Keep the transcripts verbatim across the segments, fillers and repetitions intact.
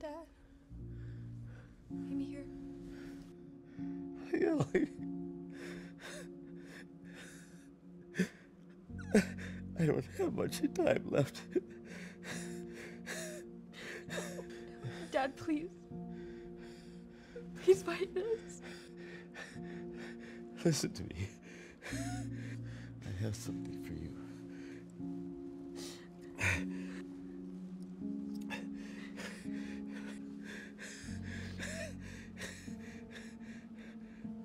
Dad. Give me here. Yeah, like... I don't have much time left. Dad, please. Please fight this. Listen to me. I have something for you.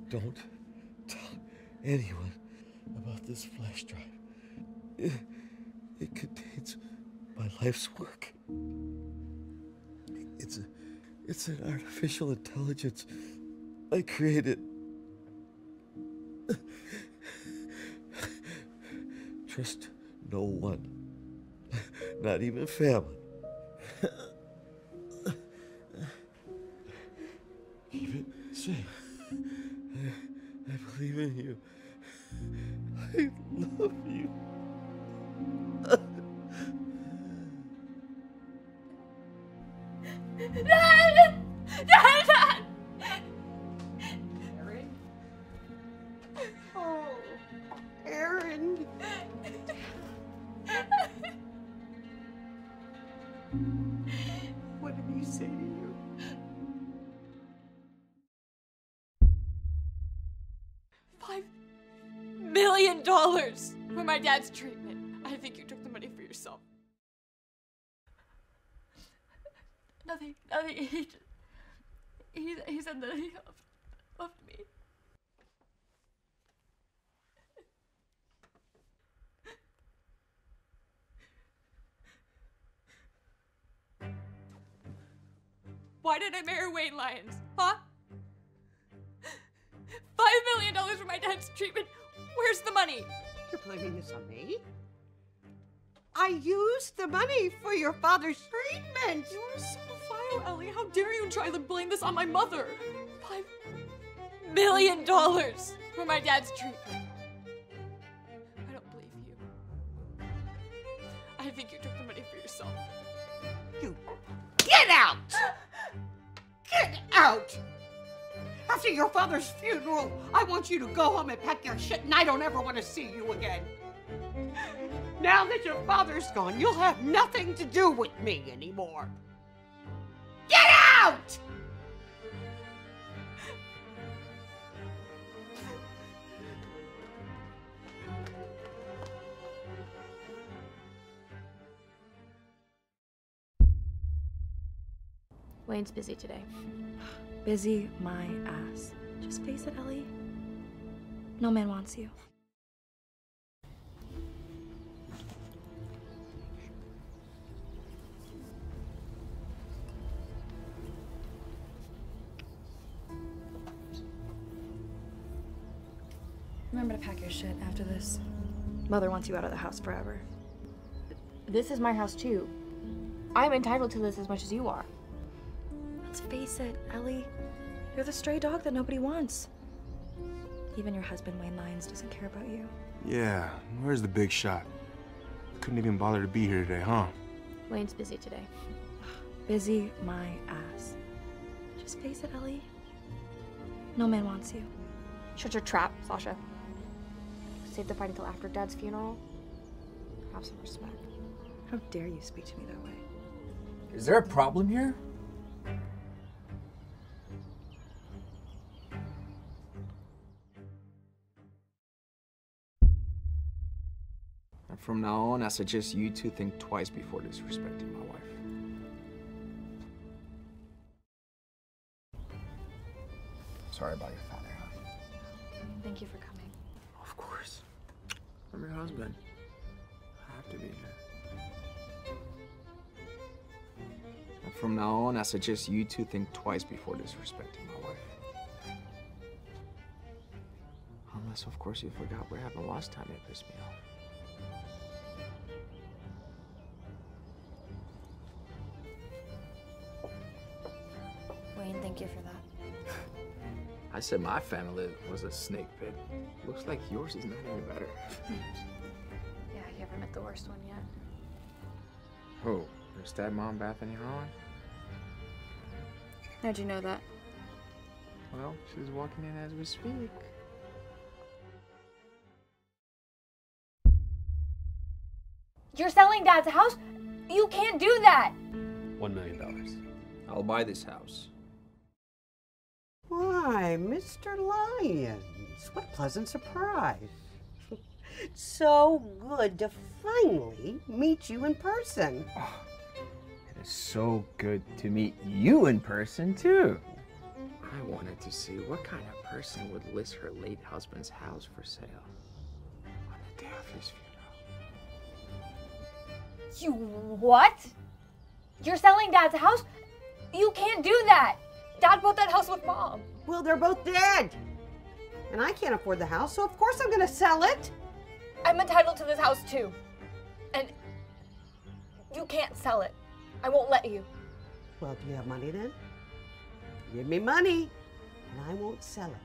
Don't tell anyone about this flash drive. It, it contains my life's work. It's a, it's an artificial intelligence I created. Trust no one, not even family. Keep it safe. I, I believe in you. I love you. Dad! Dad! Dad! Aaron? Oh, Aaron. What did he say to you? Five million dollars for my dad's treatment. I think you took the money for yourself. Nothing, nothing. He, just, he, he said that he loved, loved me. Why did I marry Wayne Lyons, huh? Five million dollars for my dad's treatment. Where's the money? You're blaming this on me? I used the money for your father's treatment! You are so vile, Ellie. How dare you try to blame this on my mother? Five million dollars for my dad's treatment. I don't believe you. I think you took the money for yourself. You get out! Get out! After your father's funeral, I want you to go home and pack your shit, and I don't ever want to see you again. Now that your father's gone, you'll have nothing to do with me anymore. Get out! Wayne's busy today. Busy my ass. Just face it, Ellie. No man wants you. Remember to pack your shit after this. Mother wants you out of the house forever. This is my house too. I'm entitled to this as much as you are. Let's face it, Ellie. You're the stray dog that nobody wants. Even your husband, Wayne Lyons, doesn't care about you. Yeah, where's the big shot? Couldn't even bother to be here today, huh? Wayne's busy today. Busy my ass. Just face it, Ellie. No man wants you. Shut your trap, Sasha. Save the fight until after Dad's funeral. Have some respect. How dare you speak to me that way? Is there a problem here? And from now on, I suggest you two think twice before disrespecting my wife. Sorry about your father, huh? Thank you for coming. Of course. I'm your husband. I have to be here. And from now on, I suggest you two think twice before disrespecting my wife. Unless, of course, you forgot what happened last time it pissed me off. Wayne, thank you for that. I said my family was a snake pit. Looks like yours is not any better. Yeah, you haven't met the worst one yet. Who? Her stepmom, Bethany Rowan? How'd you know that? Well, she's walking in as we speak. You're selling Dad's house? You can't do that! One million dollars. I'll buy this house. Why, Mister Lyons, what pleasant surprise. So good to finally meet you in person. Oh, it is so good to meet you in person, too. I wanted to see what kind of person would list her late husband's house for sale on the day of his funeral. You what? You're selling Dad's house? You can't do that. Dad bought that house with Mom. Well, they're both dead. And I can't afford the house, so of course I'm gonna sell it. I'm entitled to this house too. And you can't sell it. I won't let you. Well, do you have money then? Give me money, and I won't sell it.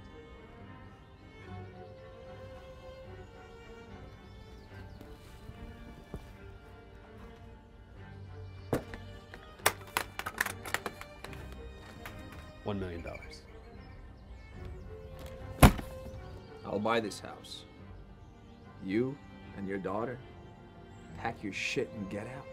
One million dollars. I'll buy this house. You and your daughter, pack your shit and get out.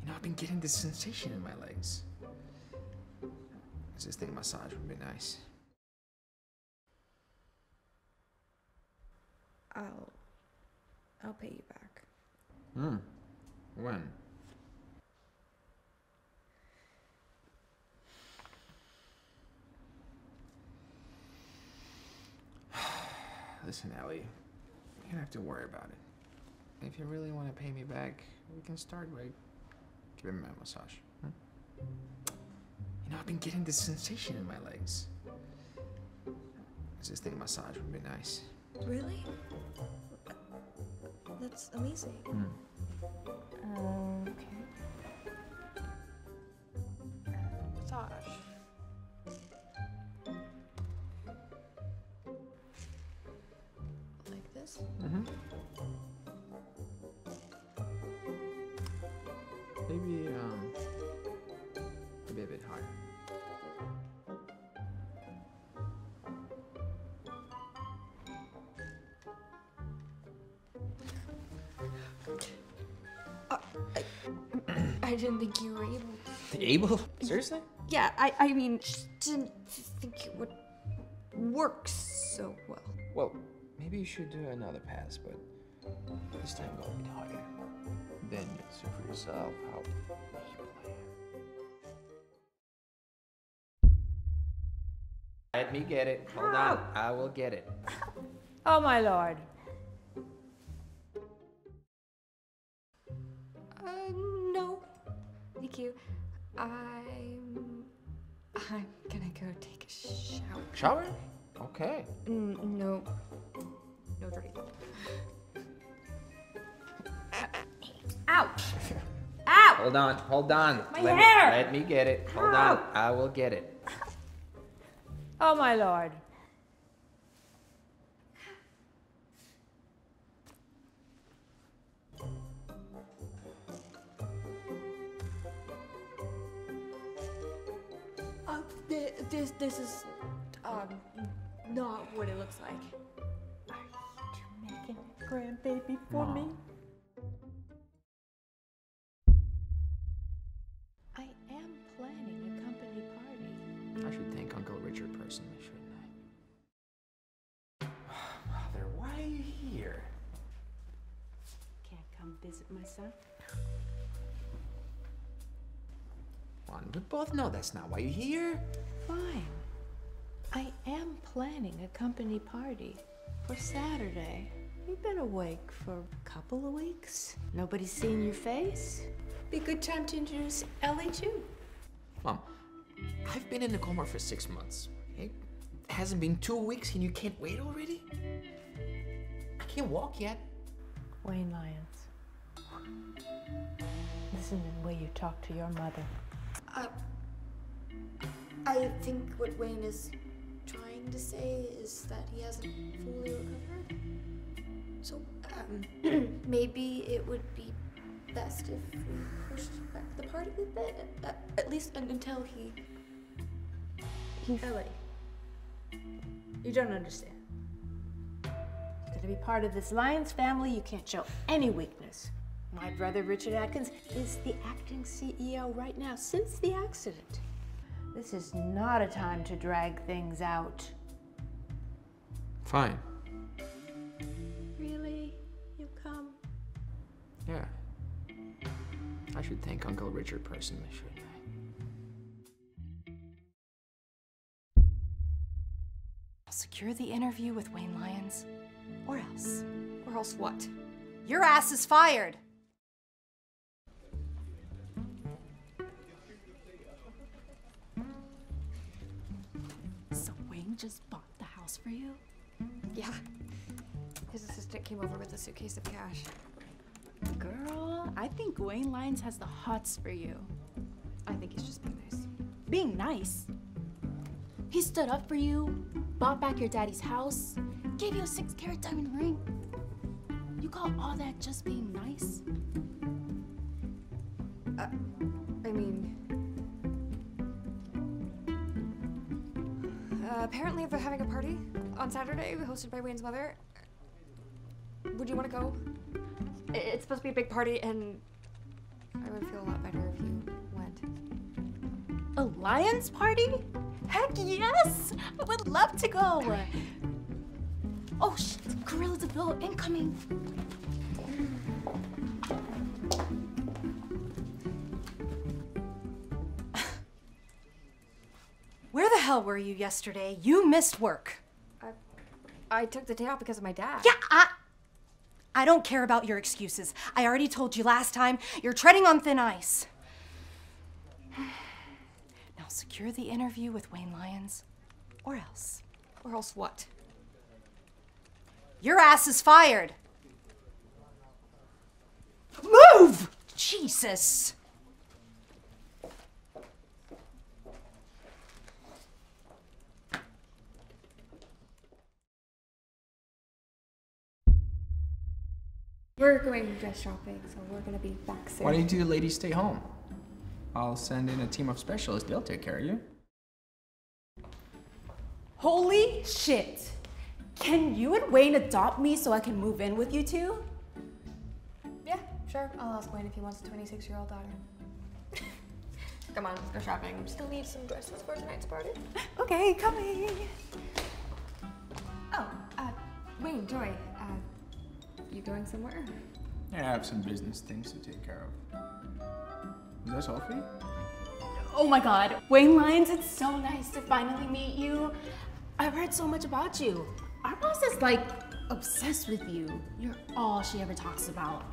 You know, I've been getting this sensation in my legs. This thing massage would be nice. I'll... I'll pay you back. Hmm. When? Listen, Ellie, you don't have to worry about it. If you really want to pay me back, we can start by giving me a massage. Hmm? I've been getting this sensation in my legs. I just think massage would be nice. Really? That's amazing. Mm. Um, okay. Massage. Like this? Mm-hmm. Maybe, um, maybe a bit higher. I didn't think you were able. Able? Seriously? Yeah, I, I mean, just didn't think it would work so well. Well, maybe you should do another pass, but this time go a bit higher. Then you'll see for yourself how able I am. Let me get it. Hold on, I will get it. Oh my lord. Thank you. I'm... I'm gonna go take a shower. Shower? Okay. Mm, no. No dirty. Ouch! Ow! Hold on, hold on. My let hair! Me, let me get it. Hold Ow. On, I will get it. Oh my lord. This, this is, um, not what it looks like. Are you making a grandbaby for Mom. Me? I am planning a company party. I should thank Uncle Richard personally, shouldn't I? Mother, why are you here? Can't come visit my son? We both know that's not why you're here. Fine. I am planning a company party for Saturday. You've been awake for a couple of weeks. Nobody's seen your face. Be a good time to introduce Ellie too. Mom, I've been in a coma for six months. It hasn't been two weeks and you can't wait already? I can't walk yet. Wayne Lyons. listen in the way you talk to your mother. I, I think what Wayne is trying to say is that he hasn't fully recovered. So um, maybe it would be best if we pushed back the party a bit, at, at least until he... He's... Ellie, you don't understand. You're gonna be part of this Lyons family, you can't show any weakness. My brother, Richard Atkins, is the acting C E O right now since the accident. This is not a time to drag things out. Fine. Really? You come? Yeah. I should thank Uncle Richard personally, shouldn't I? I'll secure the interview with Wayne Lyons. Or else. Or else what? Your ass is fired! Just bought the house for you? Yeah. His assistant came over with a suitcase of cash. Girl, I think Wayne Lyons has the hots for you. I think he's just being nice. Being nice? He stood up for you, bought back your daddy's house, gave you a six carat diamond ring. You call all that just being nice? Uh, I mean... Uh, apparently, they're having a party on Saturday, hosted by Wayne's mother. Would you want to go? It's supposed to be a big party, and I would feel a lot better if you went. A Lyons party? Heck yes! I would love to go! Oh shit, Gorilla DeVille incoming! Where the hell were you yesterday? You missed work. I, I took the day off because of my dad. Yeah, I, I don't care about your excuses. I already told you last time, you're treading on thin ice. Now secure the interview with Wayne Lyons, or else. Or else what? Your ass is fired. Move! Jesus. We're going dress shopping, so we're gonna be back soon. Why don't you ladies stay home? I'll send in a team of specialists, they'll take care of you. Holy shit! Can you and Wayne adopt me so I can move in with you two? Yeah, sure. I'll ask Wayne if he wants a twenty-six-year-old daughter. Come on, let's go shopping. Still need some dresses for tonight's party. Okay, coming! Oh, uh, Wayne, Joy. Uh, You going somewhere? Yeah, I have some business things to take care of. Is that all for you? Oh my god, Wayne Lyons, it's so nice to finally meet you. I've heard so much about you. Our boss is like obsessed with you. You're all she ever talks about.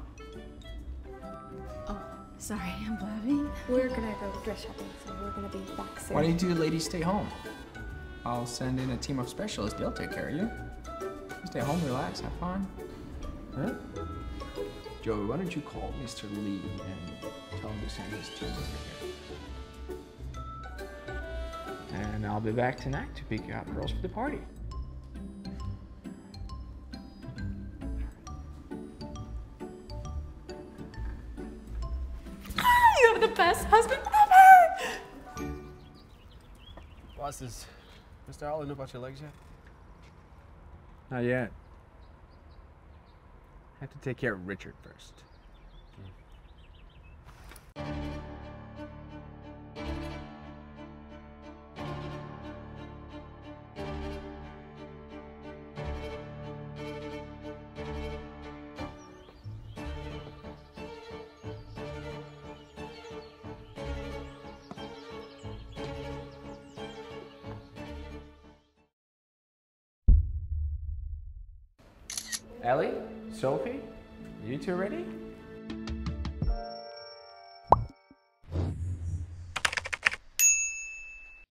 Oh, sorry, I'm blabbing. We're gonna go dress shopping, so we're gonna be back soon. Why don't you ladies stay home? I'll send in a team of specialists, they'll take care of you. Stay home, relax, have fun. Huh? Joey, why don't you call Mister Lee and tell him to send his team over here? And I'll be back tonight to pick out girls for the party. Ah, you have the best husband ever! What's this? Mister Allen, look about your legs yet? Not yet. I have to take care of Richard first. Ellie? Sophie, you two ready?